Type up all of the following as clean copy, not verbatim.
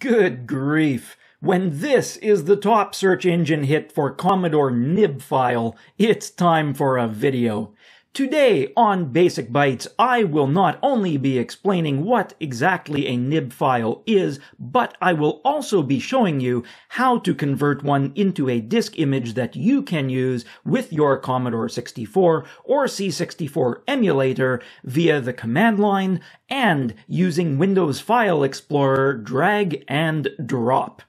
Good grief! When this is the top search engine hit for Commodore NIB file, it's time for a video. Today on Basic Bites, I will not only be explaining what exactly a NIB file is, but I will also be showing you how to convert one into a disk image that you can use with your Commodore 64 or C64 emulator via the command line and using Windows File Explorer drag and drop.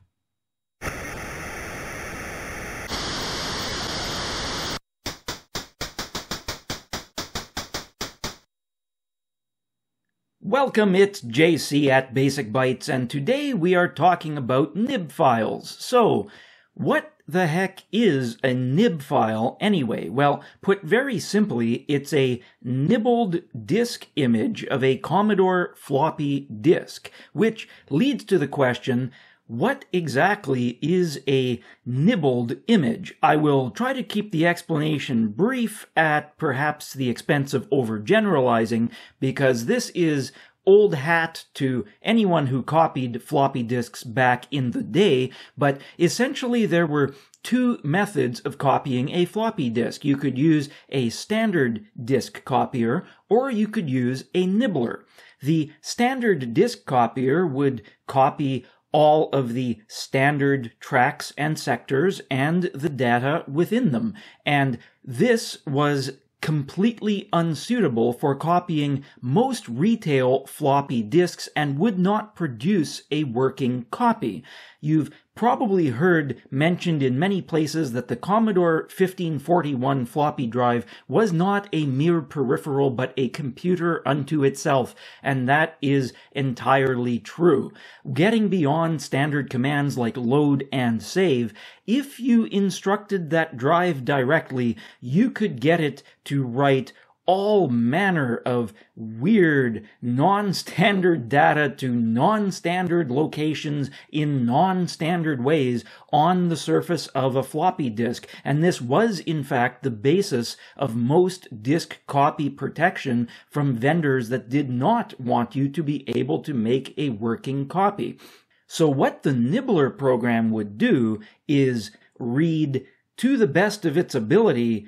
Welcome, it's JC at Basic Bites, and today we are talking about NIB files. So, what the heck is a NIB file anyway? Well, put very simply, it's a nibbled disk image of a Commodore floppy disk, which leads to the question, what exactly is a nibbled image? I will try to keep the explanation brief at perhaps the expense of overgeneralizing, because this is old hat to anyone who copied floppy disks back in the day, but essentially there were two methods of copying a floppy disk. You could use a standard disk copier, or you could use a nibbler. The standard disk copier would copy all of the standard tracks and sectors and the data within them. And this was completely unsuitable for copying most retail floppy disks and would not produce a working copy. You've probably heard mentioned in many places that the Commodore 1541 floppy drive was not a mere peripheral but a computer unto itself, and that is entirely true. Getting beyond standard commands like load and save, if you instructed that drive directly, you could get it to write all manner of weird, non-standard data to non-standard locations in non-standard ways on the surface of a floppy disk. And this was, in fact, the basis of most disk copy protection from vendors that did not want you to be able to make a working copy. So what the nibbler program would do is read, to the best of its ability,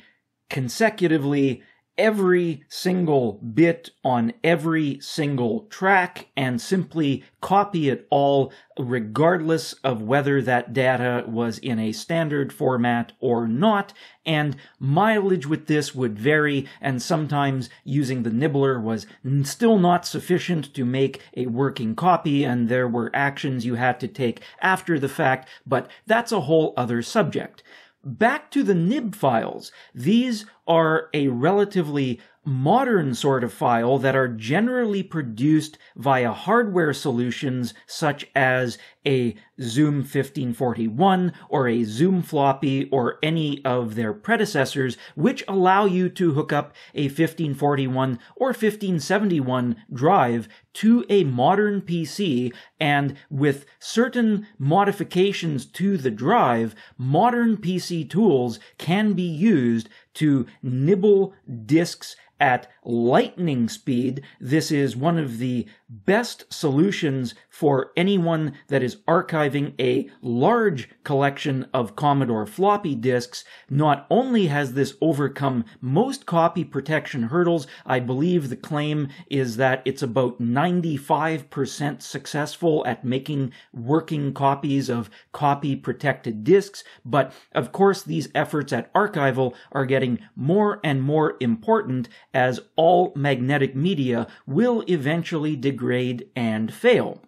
consecutively every single bit on every single track and simply copy it all regardless of whether that data was in a standard format or not, and mileage with this would vary, and sometimes using the nibbler was still not sufficient to make a working copy, and there were actions you had to take after the fact, but that's a whole other subject. Back to the NIB files. These are a relatively modern sort of file that are generally produced via hardware solutions such as a Zoom 1541 or a Zoom Floppy or any of their predecessors, which allow you to hook up a 1541 or 1571 drive to a modern PC, and with certain modifications to the drive, modern PC tools can be used to nibble disks at lightning speed. This is one of the best solutions for anyone that is archiving a large collection of Commodore floppy disks. Not only has this overcome most copy protection hurdles, I believe the claim is that it's about 95% successful at making working copies of copy protected disks, but of course these efforts at archival are getting more and more important as all magnetic media will eventually degrade and fail.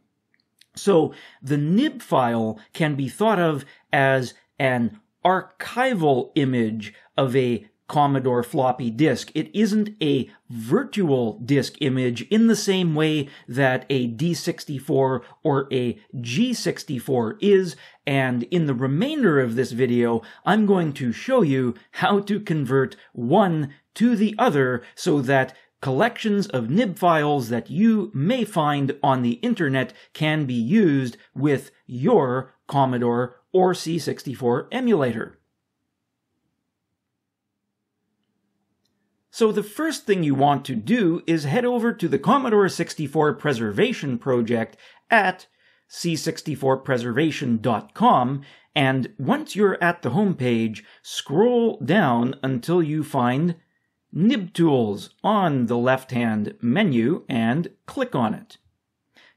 So the NIB file can be thought of as an archival image of a Commodore floppy disk. It isn't a virtual disk image in the same way that a D64 or a G64 is, and in the remainder of this video, I'm going to show you how to convert one to the other so that collections of NIB files that you may find on the internet can be used with your Commodore or C64 emulator. So the first thing you want to do is head over to the Commodore 64 Preservation Project at c64preservation.com, and once you're at the homepage, scroll down until you find NibTools on the left-hand menu and click on it.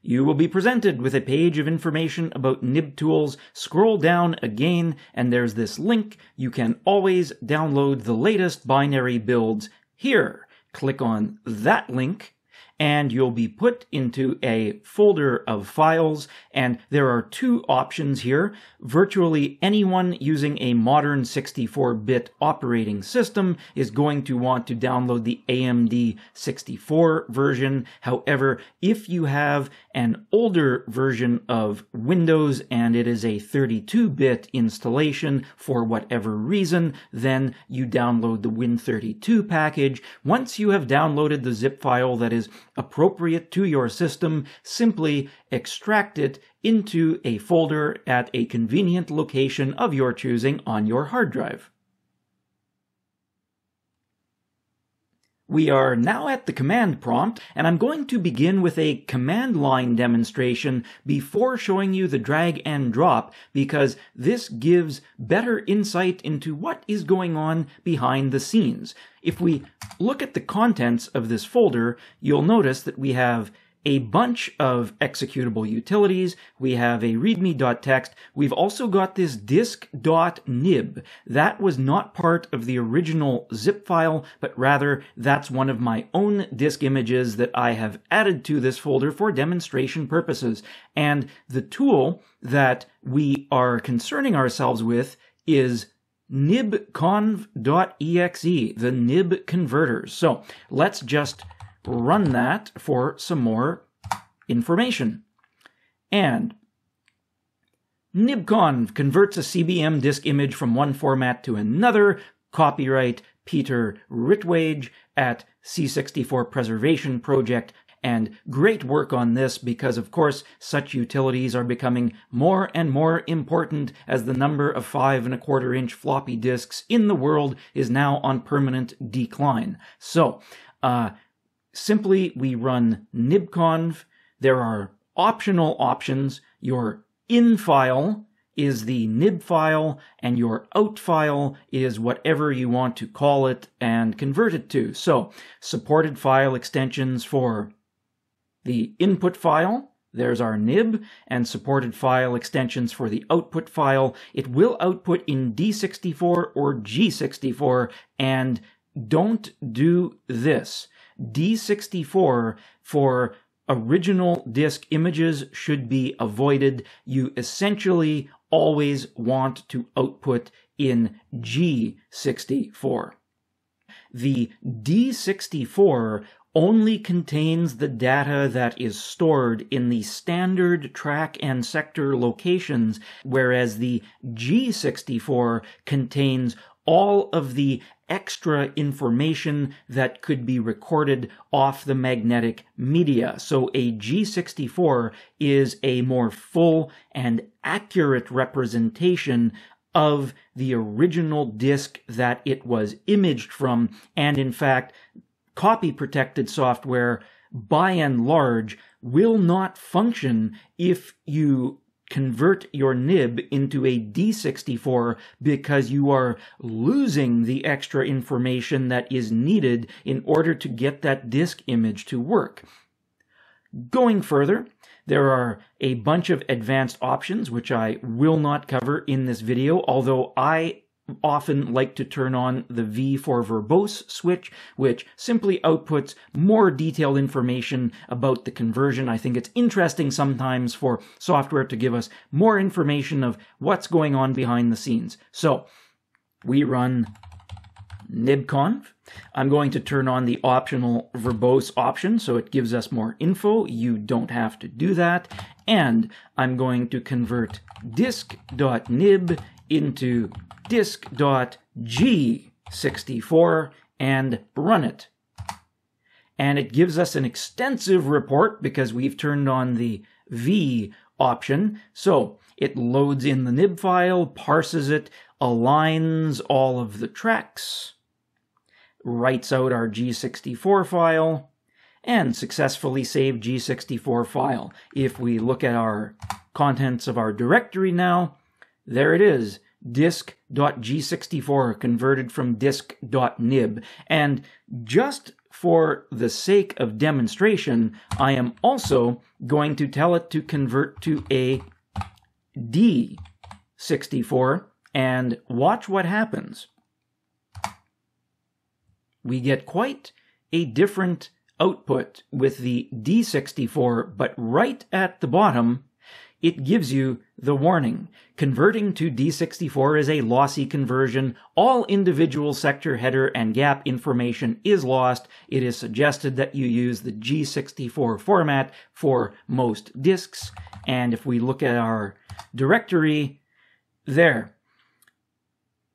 You will be presented with a page of information about NibTools. Scroll down again, and there's this link. You can always download the latest binary builds here. Click on that link, and you'll be put into a folder of files, and there are two options here. Virtually anyone using a modern 64-bit operating system is going to want to download the AMD 64 version. However, if you have an older version of Windows and it is a 32-bit installation for whatever reason, then you download the Win32 package. Once you have downloaded the zip file that is appropriate to your system, simply extract it into a folder at a convenient location of your choosing on your hard drive. We are now at the command prompt, and I'm going to begin with a command line demonstration before showing you the drag and drop, because this gives better insight into what is going on behind the scenes. If we look at the contents of this folder, you'll notice that we have a bunch of executable utilities, we have a readme.txt, we've also got this disk.nib. That was not part of the original zip file, but rather that's one of my own disk images that I have added to this folder for demonstration purposes. And the tool that we are concerning ourselves with is nibconv.exe, the nib converters. So let's just run that for some more information. And nibconv converts a CBM disk image from one format to another. Copyright Peter Ritwage at C64 Preservation Project. And great work on this, because of course such utilities are becoming more and more important as the number of 5 1/4 inch floppy disks in the world is now on permanent decline. So simply, we run nibconv. There are optional options. Your in file is the nib file, and your out file is whatever you want to call it and convert it to. So, supported file extensions for the input file, there's our nib, and supported file extensions for the output file. It will output in D64 or G64, and don't do this. D64 for original disk images should be avoided. You essentially always want to output in G64. The D64 only contains the data that is stored in the standard track and sector locations, whereas the G64 contains all of the extra information that could be recorded off the magnetic media. So a G64 is a more full and accurate representation of the original disk that it was imaged from, and in fact, copy-protected software, by and large, will not function if you convert your nib into a D64, because you are losing the extra information that is needed in order to get that disk image to work. Going further, there are a bunch of advanced options, which I will not cover in this video, although I often like to turn on the V for verbose switch, which simply outputs more detailed information about the conversion. I think it's interesting sometimes for software to give us more information of what's going on behind the scenes. So we run nibconv. I'm going to turn on the optional verbose option so it gives us more info. You don't have to do that. And I'm going to convert disk.nib into disk.g64 and run it. And it gives us an extensive report because we've turned on the V option. So it loads in the nib file, parses it, aligns all of the tracks, writes out our G64 file, and successfully saved G64 file. If we look at our contents of our directory now. There it is, disk.g64 converted from disk.nib. And just for the sake of demonstration, I am also going to tell it to convert to a D64, and watch what happens. We get quite a different output with the D64, but right at the bottom, it gives you the warning. Converting to D64 is a lossy conversion. All individual sector header and gap information is lost. It is suggested that you use the G64 format for most disks. And if we look at our directory, there.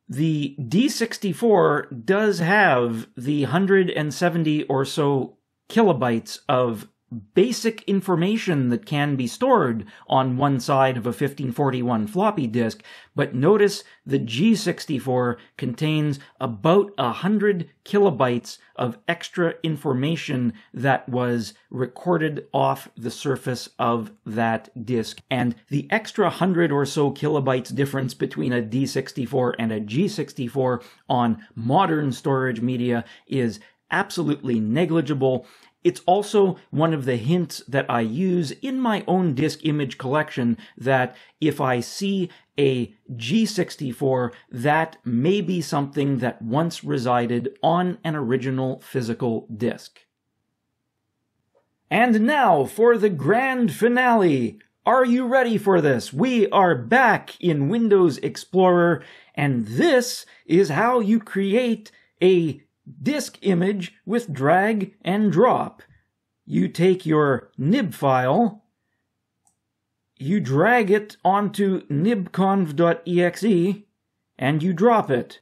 The D64 does have the 170 or so kilobytes of basic information that can be stored on one side of a 1541 floppy disk, but notice the G64 contains about 100 kilobytes of extra information that was recorded off the surface of that disk. And the extra 100 or so kilobytes difference between a D64 and a G64 on modern storage media is absolutely negligible. It's also one of the hints that I use in my own disk image collection that if I see a G64, that may be something that once resided on an original physical disk. And now for the grand finale! Are you ready for this? We are back in Windows Explorer, and this is how you create a disk image with drag and drop. You take your nib file, you drag it onto nibconv.exe, and you drop it.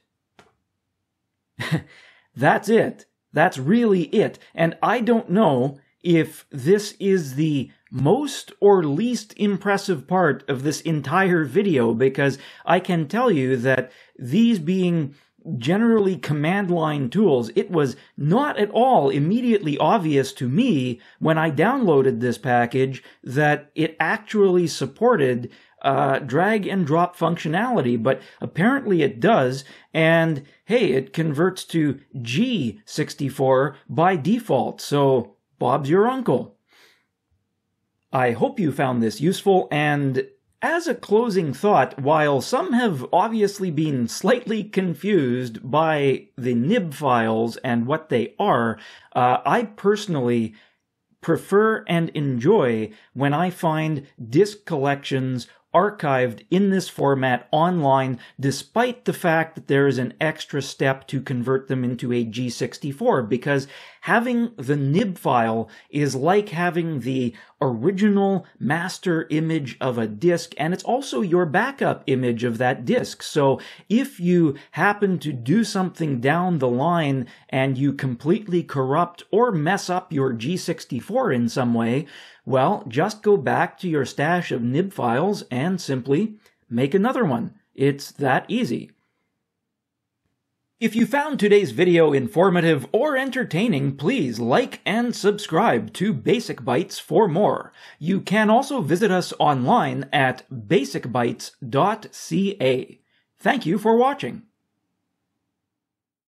That's it. That's really it. And I don't know if this is the most or least impressive part of this entire video, because I can tell you that these being generally command line tools, it was not at all immediately obvious to me when I downloaded this package that it actually supported drag and drop functionality, but apparently it does, and hey, it converts to G64 by default, so Bob's your uncle. I hope you found this useful, and as a closing thought, while some have obviously been slightly confused by the nib files and what they are, I personally prefer and enjoy when I find disk collections archived in this format online, despite the fact that there is an extra step to convert them into a G64, because having the nib file is like having the original master image of a disk, and it's also your backup image of that disk. So if you happen to do something down the line and you completely corrupt or mess up your G64 in some way, well, just go back to your stash of nib files and simply make another one. It's that easy. If you found today's video informative or entertaining, please like and subscribe to Basic Bites for more. You can also visit us online at basicbites.ca. Thank you for watching.